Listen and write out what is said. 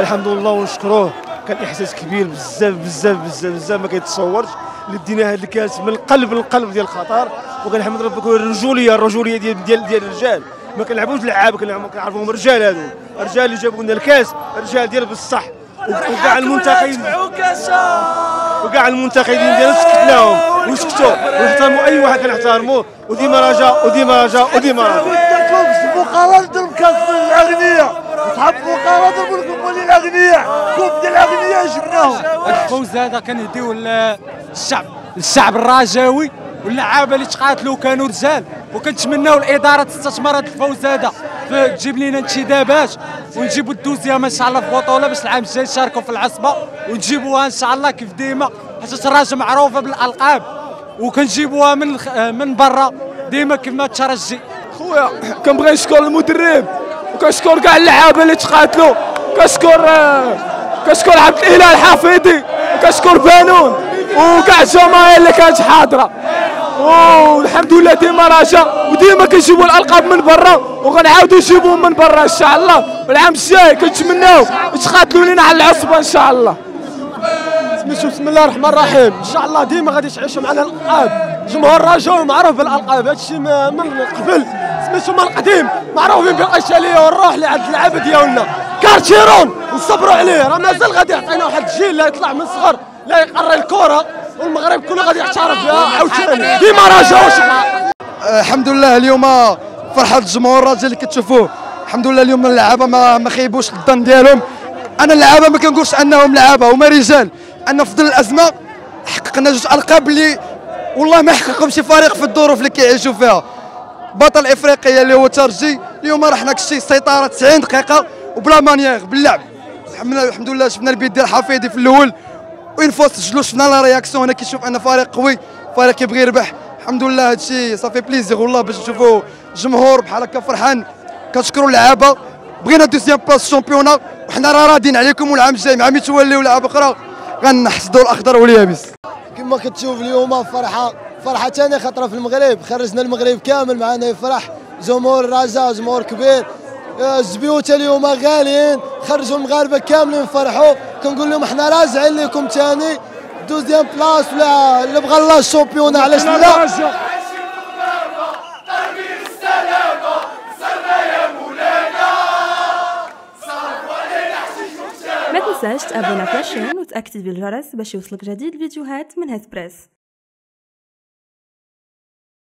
والحمد لله ونشكروه. كان احساس كبير بزاف بزاف بزاف بزاف ما كيتصورش اللي دينا هذا الكاس من قلب القلب ديال الخطر. وكنحمد ربك الرجوليه ديال الرجال. ما كنلعبوش لعابه كنعرفوهم رجال. هادو الرجال اللي جابوا لنا الكاس، رجال ديال بصح. وكاع المنتخبين ديالنا سكتناهم وسكتوا ونحترموا اي واحد كنحترموه. وديما رجاء وديما الفقراء ضرب كاس الاغنياء، صحاب الفقراء ضربوا لكم ولي الاغنياء، كوب ديال الاغنياء جبناهم. هذا الفوز هذا كنهديو للشعب الرجاوي واللعابه اللي تقاتلوا كانوا رجال. وكنتمناو الاداره تستثمر هذا الفوز هذا تجيب لنا انتدابات ونجيبوا الدوزيام ان شاء الله في البطوله باش العام الجاي نشاركوا في العصبه ونجيبوها ان شاء الله كيف ديما، حيت الرجاء معروفه بالالقاب وكنجيبوها من برا ديما كما الترجي. خويا كنبغي نشكر المدرب وكنشكر كاع اللعابه اللي تقاتلوا، كنشكر عبد الاله الحفيظي وكنشكر بانون وكاع الجماهير اللي كانت حاضره. والحمد لله ديما رجاء وديما كنجيبوا الالقاب من برا وغنعاودوا نجيبوهم من برا ان شاء الله. العام الجاي كنتمناو تقاتلوا لينا على العصبه ان شاء الله. بسم الله الرحمن الرحيم. ان شاء الله ديما غادي تعيشوا معنا الالقاب. جمهور الرجاء معروف بالالقاب، هادشي من قبل سميتو من القديم، معروفين بالاشاليه والروح اللي عند اللعابه ديالنا. كارتيرون نصبروا عليه، راه مازال غادي يعطينا واحد الجيل اللي يطلع من الصغر لا يقرا الكره والمغرب كله غادي يعترف بها عاوتاني. ديما رجاء. الحمد لله اليوم فرحه الجمهور الرجاء اللي كتشوفوه. الحمد لله اليوم اللعابه ما خيبوش الظن ديالهم. انا اللعابه ما كنقولش انهم لعابه، هما رجال. انا في ظل الازمه حققنا جوج القاب اللي والله ما حققهم شي فريق في الظروف اللي كيعيشوا فيها. بطل افريقيا اللي هو الترجي اليوم راه حنا كشي سيطره 90 دقيقه وبلا مانيير باللعب. الحمد لله شفنا البيت ديال حفيظي في الاول وين فوا سجلوا، شفنا لا رياكسيون. هنا كيشوف ان فريق قوي، فريق كيبغي يربح. الحمد لله هادشي صافي بليزير والله باش نشوفوا الجمهور بحال هكا فرحان. كنشكروا اللعابه، بغينا دوزيام بلاص الشامبيونا وحنا راه راضيين عليكم. والعام الجاي مع ملي توليو لعاب اخرى غنحصدوا الاخضر واليابس. كما كتشوف اليوم فرحه ثانيه خطره في المغرب. خرجنا المغرب كامل معنا يفرح. جمهور الرجاء جمهور كبير، الزبيوت اليوم غاليين، خرجوا المغاربه كاملين فرحوا. كنقول لهم حنا راجعين لكم ثاني دوزيام بلاص ولا اللي بغى الله الشامبيون. علاش لا؟ ما تنساش تابونا فاشين وتاكتيفي الجرس باش يوصلك جديد الفيديوهات من هسبريس.